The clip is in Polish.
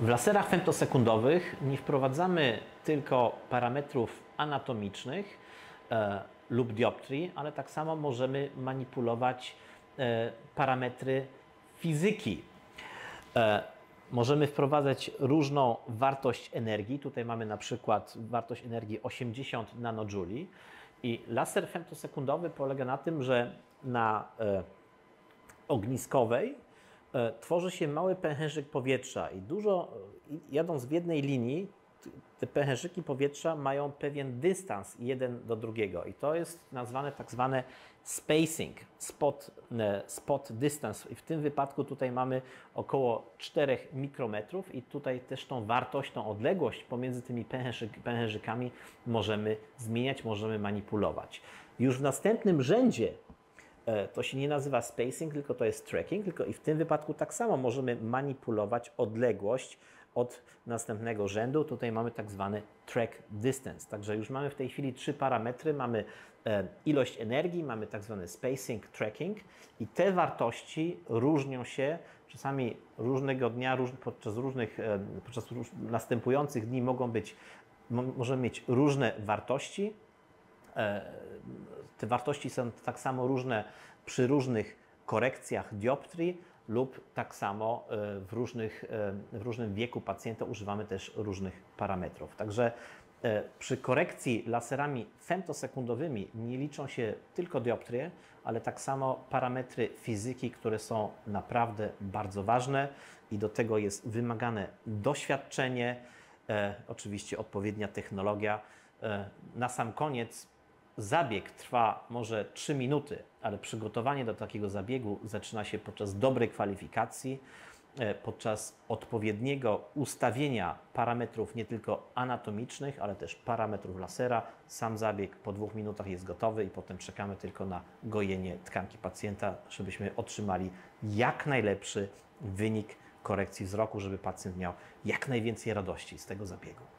W laserach femtosekundowych nie wprowadzamy tylko parametrów anatomicznych lub dioptrii, ale tak samo możemy manipulować parametry fizyki. Możemy wprowadzać różną wartość energii. Tutaj mamy na przykład wartość energii 80 nanojuli. I laser femtosekundowy polega na tym, że na ogniskowej tworzy się mały pęcherzyk powietrza i jadąc w jednej linii, te pęcherzyki powietrza mają pewien dystans jeden do drugiego i to jest nazwane tak zwane spacing, spot distance. I w tym wypadku tutaj mamy około 4 mikrometrów i tutaj też tą wartość, tą odległość pomiędzy tymi pęcherzykami możemy zmieniać, możemy manipulować. Już w następnym rzędzie to się nie nazywa spacing, tylko to jest tracking, tylko i w tym wypadku tak samo możemy manipulować odległość od następnego rzędu. Tutaj mamy tak zwany track distance. Także już mamy w tej chwili 3 parametry. Mamy ilość energii, mamy tak zwany spacing, tracking i te wartości różnią się. Czasami różnego dnia, podczas następujących dni możemy mieć różne wartości. Te wartości są tak samo różne przy różnych korekcjach dioptrii lub tak samo w różnym wieku pacjenta używamy też różnych parametrów. Także przy korekcji laserami femtosekundowymi nie liczą się tylko dioptrie, ale tak samo parametry fizyki, które są naprawdę bardzo ważne i do tego jest wymagane doświadczenie, oczywiście odpowiednia technologia. Na sam koniec zabieg trwa może 3 minuty, ale przygotowanie do takiego zabiegu zaczyna się podczas dobrej kwalifikacji, podczas odpowiedniego ustawienia parametrów nie tylko anatomicznych, ale też parametrów lasera. Sam zabieg po 2 minutach jest gotowy i potem czekamy tylko na gojenie tkanki pacjenta, żebyśmy otrzymali jak najlepszy wynik korekcji wzroku, żeby pacjent miał jak najwięcej radości z tego zabiegu.